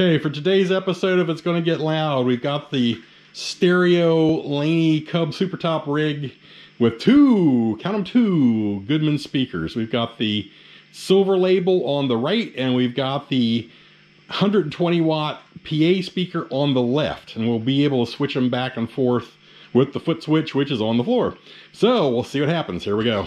Okay, for today's episode of It's Gonna Get Loud, we've got the stereo Laney Cub Supertop rig with two, count them, two Goodman speakers. We've got the Silver Label on the right, and we've got the 120-watt PA speaker on the left, and we'll be able to switch them back and forth with the foot switch, which is on the floor. So we'll see what happens. Here we go.